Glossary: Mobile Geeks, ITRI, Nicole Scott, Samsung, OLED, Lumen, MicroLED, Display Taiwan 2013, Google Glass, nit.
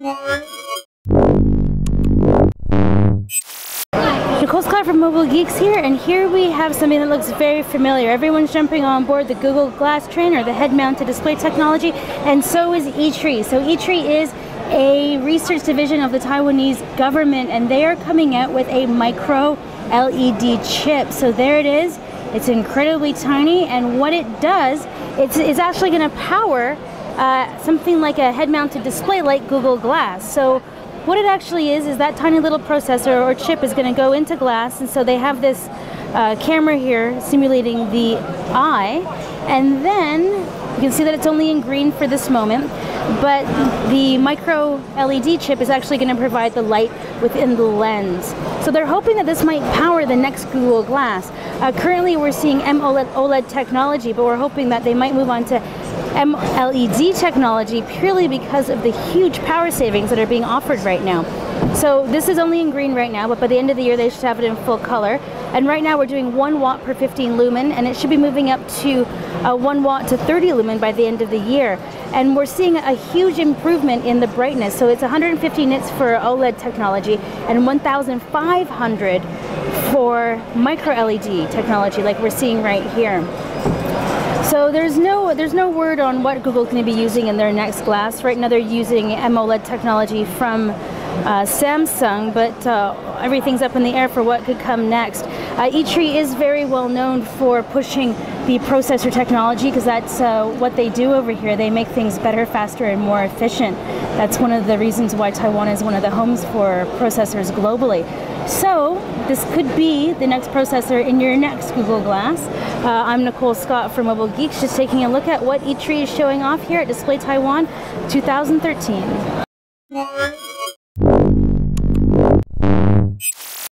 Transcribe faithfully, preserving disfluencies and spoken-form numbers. Nicole Scott from Mobile Geeks here, and here we have something that looks very familiar. Everyone's jumping on board the Google Glass train, or the head-mounted display technology, and so is I T R I. So I T R I is a research division of the Taiwanese government, and they are coming out with a micro L E D chip. So there it is. It's incredibly tiny, and what it does, it's, it's actually going to power Uh, something like a head-mounted display like Google Glass. So what it actually is is that tiny little processor or chip is going to go into glass, and so they have this uh, camera here simulating the eye, and then you can see that it's only in green for this moment, but the micro L E D chip is actually going to provide the light within the lens. So they're hoping that this might power the next Google Glass. Uh, currently we're seeing M O L E D technology, but we're hoping that they might move on to M L E D technology purely because of the huge power savings that are being offered right now. So this is only in green right now, but by the end of the year they should have it in full color. And right now we're doing one watt per fifteen lumen, and it should be moving up to uh, one watt to thirty lumen by the end of the year. And we're seeing a huge improvement in the brightness. So it's one hundred fifty nits for OLED technology and one thousand five hundred for micro L E D technology like we're seeing right here. So there's no there's no word on what Google's going to be using in their next glass. Right now they're using M O L E D technology from uh, Samsung, but uh, everything's up in the air for what could come next. Uh, I T R I is very well known for pushing the processor technology because that's uh, what they do over here. They make things better, faster, and more efficient. That's one of the reasons why Taiwan is one of the homes for processors globally. So this could be the next processor in your next Google Glass. Uh, I'm Nicole Scott from Mobile Geeks, just taking a look at what I T R I is showing off here at Display Taiwan twenty thirteen.